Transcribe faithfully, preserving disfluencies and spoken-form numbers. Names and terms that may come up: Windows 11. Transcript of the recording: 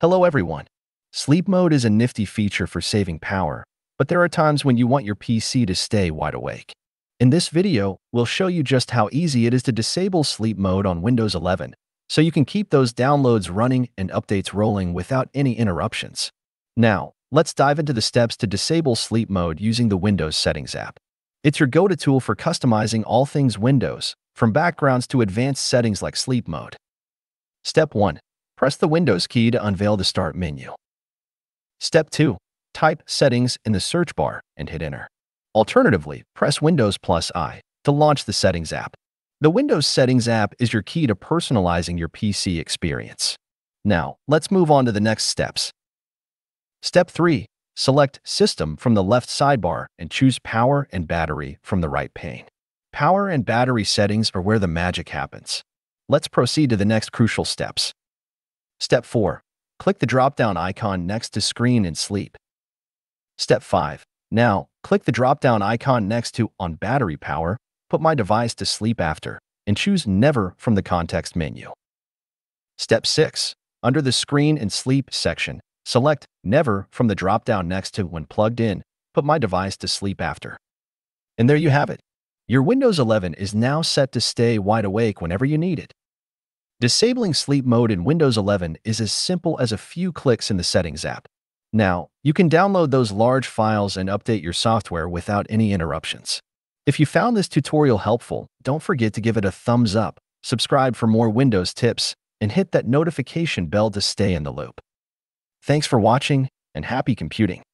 Hello everyone. Sleep mode is a nifty feature for saving power, but there are times when you want your P C to stay wide awake. In this video, we'll show you just how easy it is to disable sleep mode on Windows eleven, so you can keep those downloads running and updates rolling without any interruptions. Now, let's dive into the steps to disable sleep mode using the Windows Settings app. It's your go-to tool for customizing all things Windows, from backgrounds to advanced settings like sleep mode. Step one. Press the Windows key to unveil the Start menu. Step two. Type Settings in the search bar and hit Enter. Alternatively, press Windows plus I to launch the Settings app. The Windows Settings app is your key to personalizing your P C experience. Now, let's move on to the next steps. Step three. Select System from the left sidebar and choose Power and Battery from the right pane. Power and battery settings are where the magic happens. Let's proceed to the next crucial steps. Step four. Click the drop-down icon next to Screen and Sleep. Step five. Now, click the drop-down icon next to On Battery Power, Put My Device to Sleep After, and choose Never from the context menu. Step six. Under the Screen and Sleep section, select Never from the drop-down next to When Plugged In, Put My Device to Sleep After. And there you have it. Your Windows eleven is now set to stay wide awake whenever you need it. Disabling sleep mode in Windows eleven is as simple as a few clicks in the Settings app. Now, you can download those large files and update your software without any interruptions. If you found this tutorial helpful, don't forget to give it a thumbs up, subscribe for more Windows tips, and hit that notification bell to stay in the loop. Thanks for watching, and happy computing!